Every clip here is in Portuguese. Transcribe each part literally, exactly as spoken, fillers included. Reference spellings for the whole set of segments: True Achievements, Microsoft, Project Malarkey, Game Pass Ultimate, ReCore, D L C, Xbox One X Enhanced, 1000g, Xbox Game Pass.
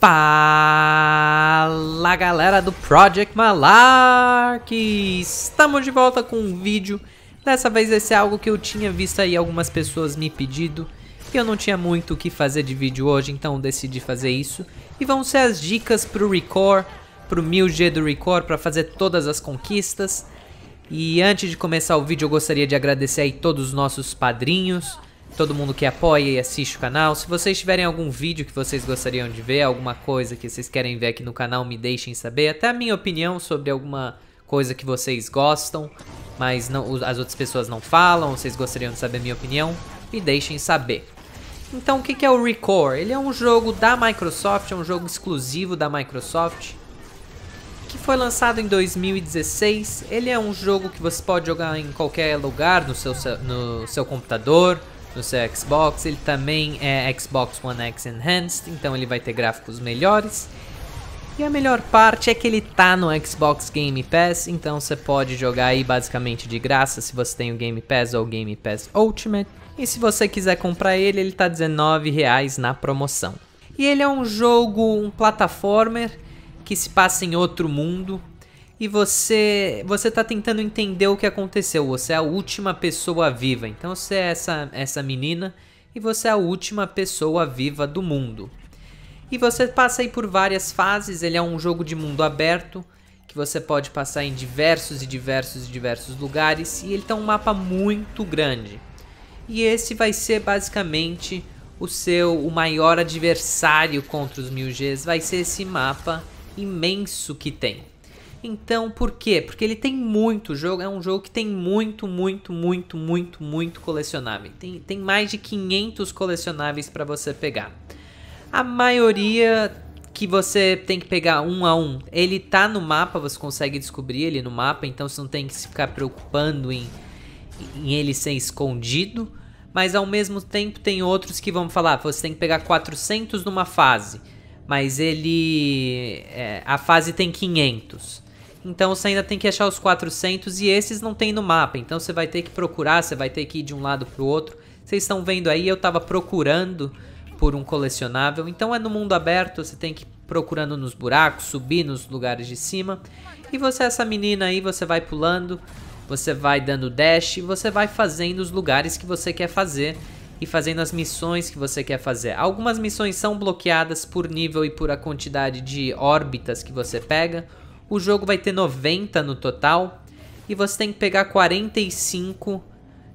Fala galera do Project Malarkey! Estamos de volta com um vídeo. Dessa vez esse é algo que eu tinha visto aí algumas pessoas me pedindo, e eu não tinha muito o que fazer de vídeo hoje, então decidi fazer isso. E vão ser as dicas pro ReCore, pro mil G do ReCore, para fazer todas as conquistas. E antes de começar o vídeo eu gostaria de agradecer aí todos os nossos padrinhos, todo mundo que apoia e assiste o canal. Se vocês tiverem algum vídeo que vocês gostariam de ver, alguma coisa que vocês querem ver aqui no canal, me deixem saber. Até a minha opinião sobre alguma coisa que vocês gostam, mas não, as outras pessoas não falam, vocês gostariam de saber a minha opinião, me deixem saber. Então o que é o ReCore? Ele é um jogo da Microsoft, é um jogo exclusivo da Microsoft, que foi lançado em dois mil e dezesseis. Ele é um jogo que você pode jogar em qualquer lugar, no seu, no seu computador, no seu Xbox. Ele também é Xbox One X Enhanced, então ele vai ter gráficos melhores. E a melhor parte é que ele tá no Xbox Game Pass, então você pode jogar aí basicamente de graça se você tem o Game Pass ou o Game Pass Ultimate. E se você quiser comprar ele, ele tá dezenove reais na promoção. E ele é um jogo, um plataformer que se passa em outro mundo. E você, você tá tentando entender o que aconteceu. Você é a última pessoa viva. Então você é essa, essa menina e você é a última pessoa viva do mundo. E você passa aí por várias fases. Ele é um jogo de mundo aberto, que você pode passar em diversos e diversos e diversos lugares. E ele tem um mapa muito grande. E esse vai ser basicamente o seu o maior adversário contra os mil Gs. Vai ser esse mapa imenso que tem. Então, por quê? Porque ele tem muito jogo, é um jogo que tem muito, muito, muito, muito, muito colecionável. Tem, tem mais de quinhentos colecionáveis para você pegar. A maioria que você tem que pegar um a um, ele tá no mapa, você consegue descobrir ele no mapa, então você não tem que se ficar preocupando em, em ele ser escondido. Mas ao mesmo tempo tem outros que vão falar, você tem que pegar quatrocentos numa fase, mas ele... É, a fase tem quinhentos. Então você ainda tem que achar os quatrocentos e esses não tem no mapa. Então você vai ter que procurar, você vai ter que ir de um lado para o outro. Vocês estão vendo aí, eu estava procurando por um colecionável. Então é no mundo aberto, você tem que ir procurando nos buracos, subir nos lugares de cima. E você, essa menina aí, você vai pulando, você vai dando dash, você vai fazendo os lugares que você quer fazer e fazendo as missões que você quer fazer. Algumas missões são bloqueadas por nível e por a quantidade de órbitas que você pega. O jogo vai ter noventa no total e você tem que pegar quarenta e cinco.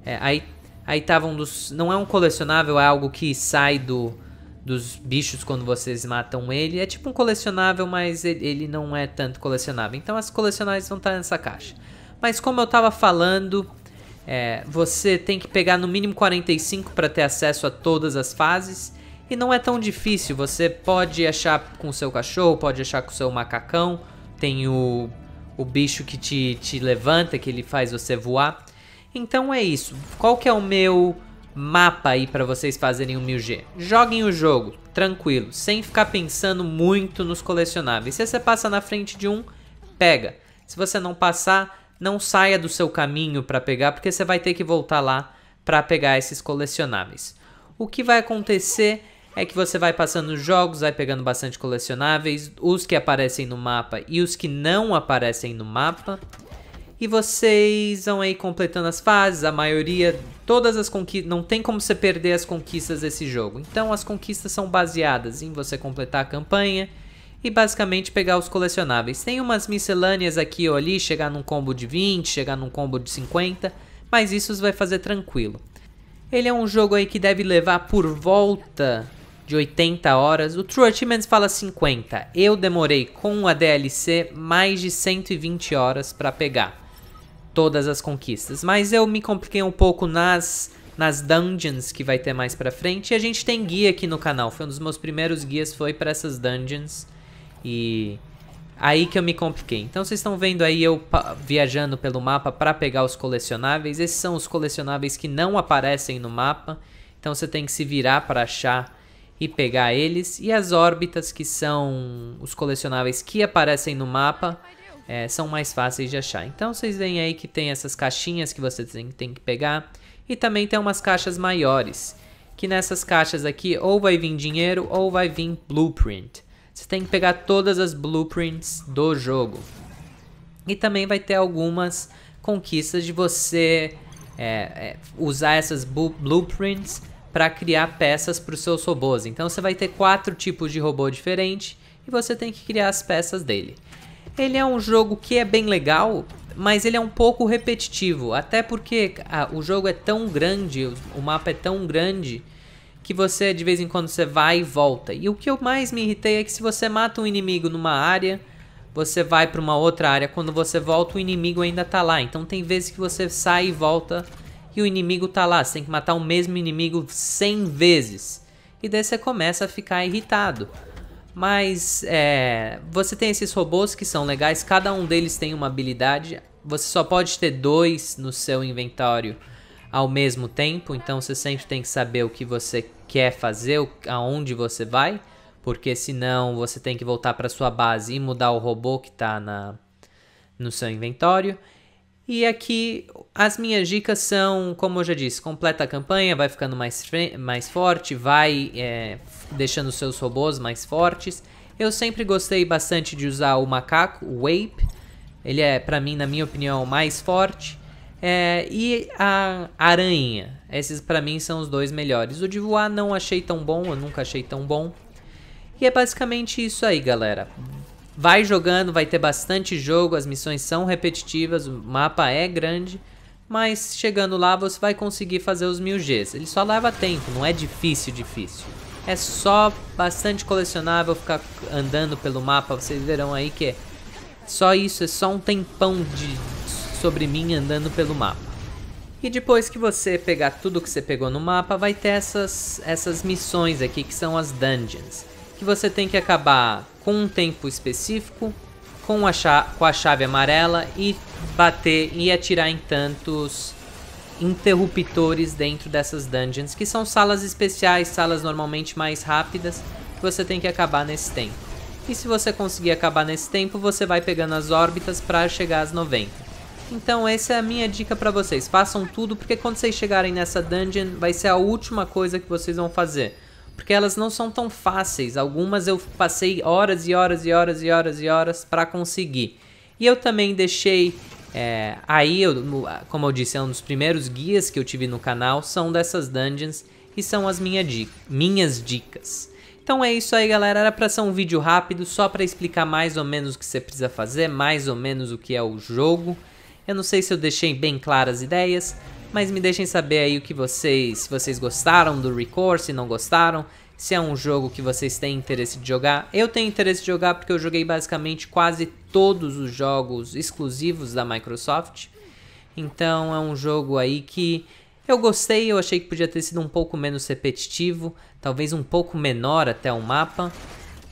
É, aí, aí tava um dos... Não é um colecionável, é algo que sai do, dos bichos quando vocês matam ele. É tipo um colecionável, mas ele, ele não é tanto colecionável. Então as colecionáveis vão estar nessa caixa. Mas como eu tava falando, é, você tem que pegar no mínimo quarenta e cinco para ter acesso a todas as fases. E não é tão difícil, você pode achar com o seu cachorro, pode achar com o seu macacão. Tem o, o bicho que te, te levanta, que ele faz você voar. Então é isso. Qual que é o meu mapa aí para vocês fazerem o mil G? Joguem o jogo, tranquilo, sem ficar pensando muito nos colecionáveis. Se você passa na frente de um, pega. Se você não passar, não saia do seu caminho para pegar, porque você vai ter que voltar lá para pegar esses colecionáveis. O que vai acontecer é que você vai passando os jogos, vai pegando bastante colecionáveis, os que aparecem no mapa e os que não aparecem no mapa. E vocês vão aí completando as fases, a maioria, todas as conquistas, não tem como você perder as conquistas desse jogo. Então as conquistas são baseadas em você completar a campanha e basicamente pegar os colecionáveis. Tem umas miscelâneas aqui ou ali, chegar num combo de vinte, chegar num combo de cinquenta, mas isso vai fazer tranquilo. Ele é um jogo aí que deve levar por volta de oitenta horas. O True Achievements fala cinquenta. Eu demorei com a D L C mais de cento e vinte horas para pegar todas as conquistas. Mas eu me compliquei um pouco nas, nas dungeons que vai ter mais pra frente. E a gente tem guia aqui no canal. Foi um dos meus primeiros guias, foi para essas dungeons. E aí que eu me compliquei. Então vocês estão vendo aí eu viajando pelo mapa para pegar os colecionáveis. Esses são os colecionáveis que não aparecem no mapa. Então você tem que se virar para achar e pegar eles. E as órbitas, que são os colecionáveis que aparecem no mapa, é, são mais fáceis de achar. Então vocês veem aí que tem essas caixinhas que você tem, tem que pegar. E também tem umas caixas maiores, que nessas caixas aqui ou vai vir dinheiro ou vai vir blueprint. Você tem que pegar todas as blueprints do jogo. E também vai ter algumas conquistas de você é, é, usar essas blueprints para criar peças para os seus robôs. Então você vai ter quatro tipos de robô diferentes e você tem que criar as peças dele. Ele é um jogo que é bem legal, mas ele é um pouco repetitivo, até porque ah, o jogo é tão grande, o mapa é tão grande, que você de vez em quando você vai e volta. E o que eu mais me irritei é que se você mata um inimigo numa área, você vai para uma outra área, quando você volta o inimigo ainda tá lá. Então tem vezes que você sai e volta e o inimigo tá lá, você tem que matar o mesmo inimigo cem vezes. E daí você começa a ficar irritado. Mas é, você tem esses robôs que são legais, cada um deles tem uma habilidade. Você só pode ter dois no seu inventário ao mesmo tempo, então você sempre tem que saber o que você quer fazer, aonde você vai, porque senão você tem que voltar para sua base e mudar o robô que está na, no seu inventário. E aqui as minhas dicas são, como eu já disse, completa a campanha, vai ficando mais, mais forte, vai é, deixando seus robôs mais fortes. Eu sempre gostei bastante de usar o macaco, o Ape. Ele é, pra mim, na minha opinião, o mais forte. É, e a aranha. Esses pra mim são os dois melhores. O de voar não achei tão bom, eu nunca achei tão bom. E é basicamente isso aí, galera. Vai jogando, vai ter bastante jogo, as missões são repetitivas, o mapa é grande, mas chegando lá você vai conseguir fazer os mil Gs. Ele só leva tempo, não é difícil, difícil. É só bastante colecionável, ficar andando pelo mapa, vocês verão aí que é só isso, é só um tempão de sobre mim andando pelo mapa. E depois que você pegar tudo que você pegou no mapa, vai ter essas, essas missões aqui que são as dungeons. Que você tem que acabar com um tempo específico, com a, chave, com a chave amarela e bater e atirar em tantos interruptores dentro dessas dungeons, que são salas especiais, salas normalmente mais rápidas, que você tem que acabar nesse tempo. E se você conseguir acabar nesse tempo, você vai pegando as órbitas para chegar às noventa. Então essa é a minha dica para vocês, façam tudo, porque quando vocês chegarem nessa dungeon, vai ser a última coisa que vocês vão fazer. Porque elas não são tão fáceis, algumas eu passei horas e horas e horas e horas e horas para conseguir. E eu também deixei, é, aí, eu, como eu disse, é um dos primeiros guias que eu tive no canal, são dessas dungeons e são as minha dica, minhas dicas. Então é isso aí, galera, era para ser um vídeo rápido, só para explicar mais ou menos o que você precisa fazer, mais ou menos o que é o jogo. Eu não sei se eu deixei bem claras as ideias, mas me deixem saber aí o que vocês, se vocês gostaram do ReCore, se não gostaram, se é um jogo que vocês têm interesse de jogar. Eu tenho interesse de jogar porque eu joguei basicamente quase todos os jogos exclusivos da Microsoft. Então é um jogo aí que eu gostei, eu achei que podia ter sido um pouco menos repetitivo, talvez um pouco menor até o mapa.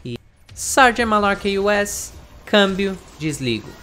E... sergeant Malarkey U S, câmbio, desligo.